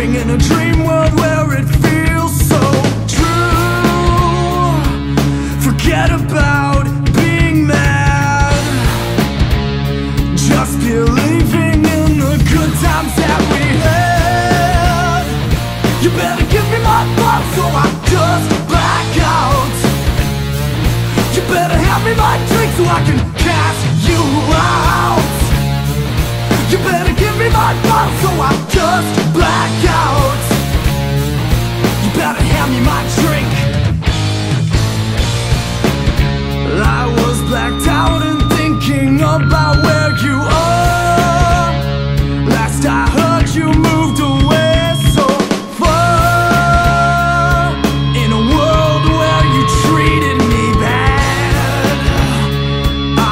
living in a dream world where it feels so true. Forget about being mad, just believing in the good times that we had. You better give me my thoughts so I just black out. You better hand me my drink so I can cast you out. You better give me my bottle so I just black out. You better hand me my drink. I was blacked out and thinking about where you are. Last I heard you moved away so far, in a world where you treated me bad.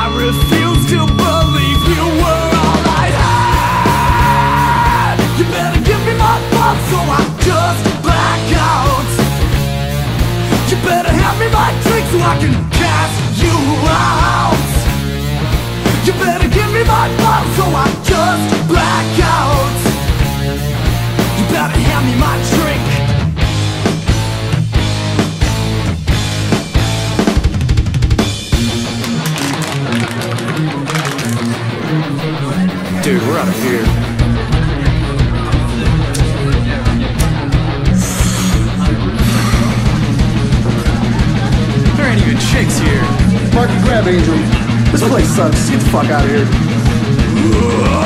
I refuse to believe you were. So I just black out. You better hand me my drink so I can cast you out. You better give me my bottle so I just black out. You better hand me my drink. Dude, we're out of here. Chicks here. Mark, grab Angel. This place sucks. Get the fuck out of here.